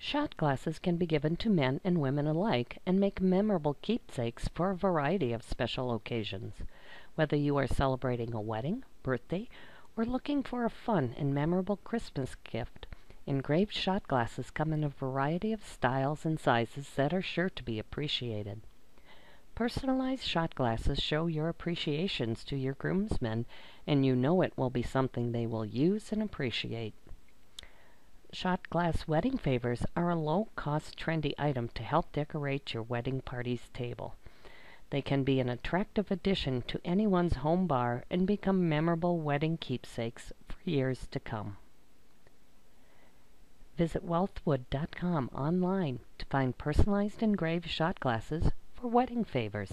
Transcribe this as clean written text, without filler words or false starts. Shot glasses can be given to men and women alike and make memorable keepsakes for a variety of special occasions. Whether you are celebrating a wedding, birthday, or looking for a fun and memorable Christmas gift, engraved shot glasses come in a variety of styles and sizes that are sure to be appreciated. Personalized shot glasses show your appreciations to your groomsmen, and you know it will be something they will use and appreciate. Shot glass wedding favors are a low-cost, trendy item to help decorate your wedding party's table. They can be an attractive addition to anyone's home bar and become memorable wedding keepsakes for years to come. Visit Wealthwood.com online to find personalized engraved shot glasses for wedding favors.